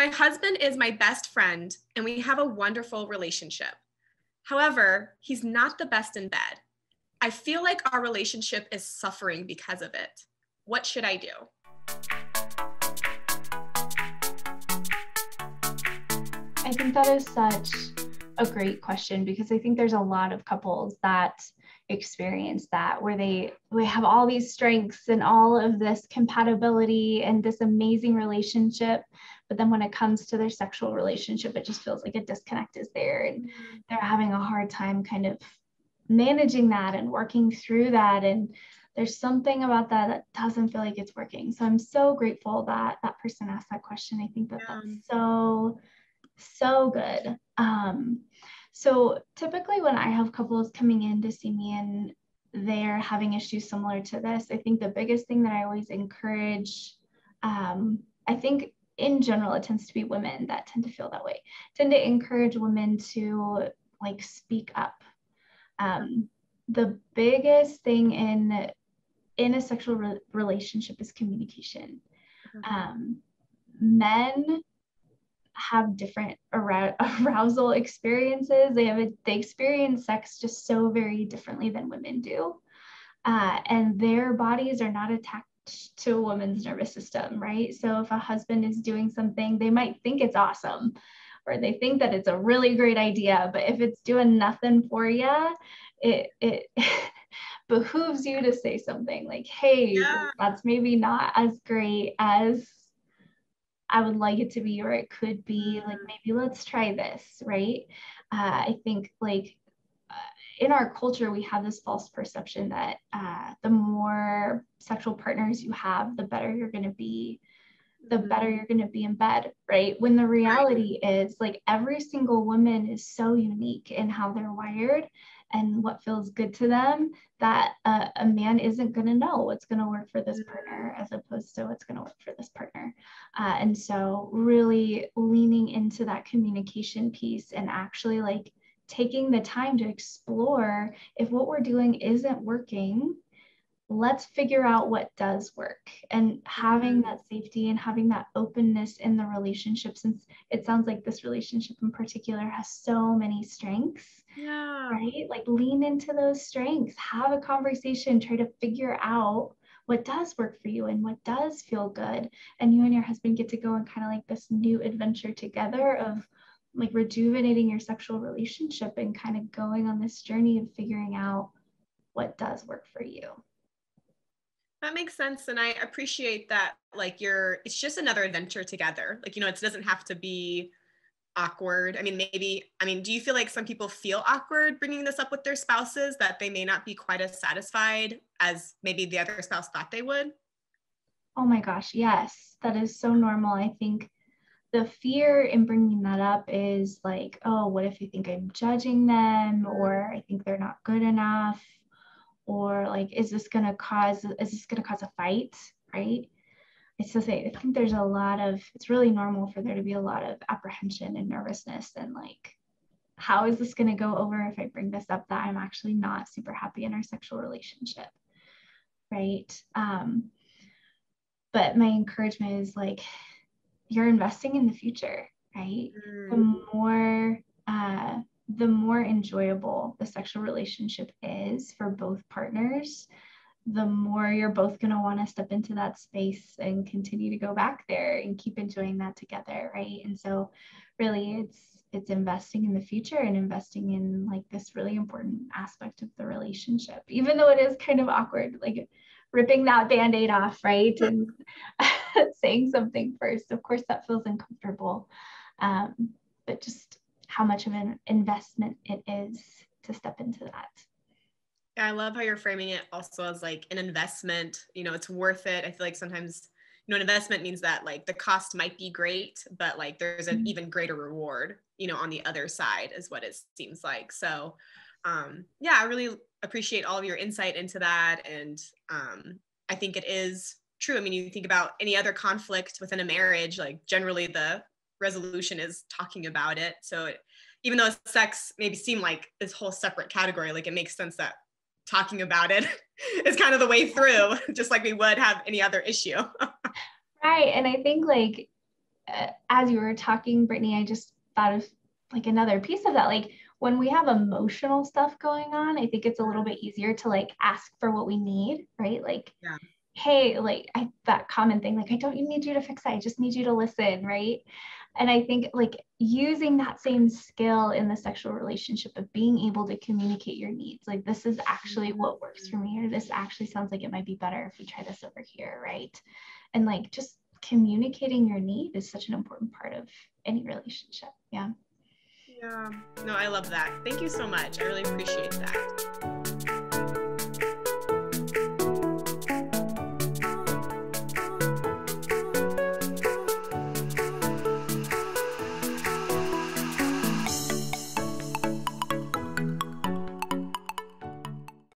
My husband is my best friend, and we have a wonderful relationship. However, he's not the best in bed. I feel like our relationship is suffering because of it. What should I do? I think that is such a great question, because I think there's a lot of couples that experience that, where they have all these strengths and all of this compatibility and this amazing relationship, but then when it comes to their sexual relationship, it just feels like a disconnect is there, and they're having a hard time kind of managing that and working through that, and there's something about that that doesn't feel like it's working. So I'm so grateful that that person asked that question. I think that that's so good. So typically when I have couples coming in to see me and they're having issues similar to this, I think the biggest thing that I always encourage, I think in general, it tends to be women that tend to feel that way, tend to encourage women to like speak up. The biggest thing in a sexual relationship is communication. Men have different arousal experiences. They experience sex just so very differently than women do. And their bodies are not attached to a woman's nervous system, right? So if a husband is doing something, they might think it's awesome, or they think that it's a really great idea, but if it's doing nothing for you, it behooves you to say something like, hey, that's maybe not as great as I would like it to be, or it could be like, maybe let's try this, right? I think like in our culture, we have this false perception that the more sexual partners you have, the better you're going to be, the better you're going to be in bed, right? When the reality is like every single woman is so unique in how they're wired and what feels good to them, that a man isn't going to know what's going to work for this partner as opposed to what's going to work for this partner. And so really leaning into that communication piece and actually like taking the time to explore if what we're doing isn't working, let's figure out what does work, and having that safety and having that openness in the relationship, since it sounds like this relationship in particular has so many strengths, right? Like lean into those strengths, have a conversation, try to figure out what does work for you and what does feel good. And you and your husband get to go on kind of like this new adventure together of like rejuvenating your sexual relationship and kind of going on this journey of figuring out what does work for you. That makes sense. And I appreciate that, like it's just another adventure together. Like, it doesn't have to be awkward. I mean, do you feel like some people feel awkward bringing this up with their spouses, that they may not be quite as satisfied as maybe the other spouse thought they would? Oh my gosh. Yes. That is so normal. I think the fear in bringing that up is like, oh, what if you think I'm judging them, or I think they're not good enough, or like, is this going to cause a fight, right? I think there's a lot of, it's really normal for there to be a lot of apprehension and nervousness, and like, how is this going to go over if I bring this up that I'm actually not super happy in our sexual relationship, right? But my encouragement is like, you're investing in the future, right? The more enjoyable the sexual relationship is for both partners, the more you're both going to want to step into that space and continue to go back there and keep enjoying that together, right? And so really it's investing in the future and investing in like this really important aspect of the relationship, even though it is kind of awkward, like ripping that Band-Aid off, right? And saying something first, of course that feels uncomfortable, but just how much of an investment it is to step into that. Yeah, I love how you're framing it also as like an investment, it's worth it. I feel like sometimes, an investment means that like the cost might be great, but like there's an even greater reward, on the other side is what it seems like. So yeah, I really appreciate all of your insight into that. And I think it is true. I mean, you think about any other conflict within a marriage, like generally the resolution is talking about it. So even though sex maybe seem like this whole separate category, like it makes sense that talking about it is kind of the way through, just like we would have any other issue. Right. And I think like as you were talking, Brittany, I just thought of like another piece of that. Like when we have emotional stuff going on, I think it's a little bit easier to like ask for what we need, right? Like, yeah. Hey, like that common thing, like, I don't need you to fix it. I just need you to listen. Right. And I think like using that same skill in the sexual relationship of being able to communicate your needs, like this is actually what works for me, or this actually sounds like it might be better if we try this over here. Right. And like just communicating your need is such an important part of any relationship. Yeah. Yeah. No, I love that. Thank you so much. I really appreciate that.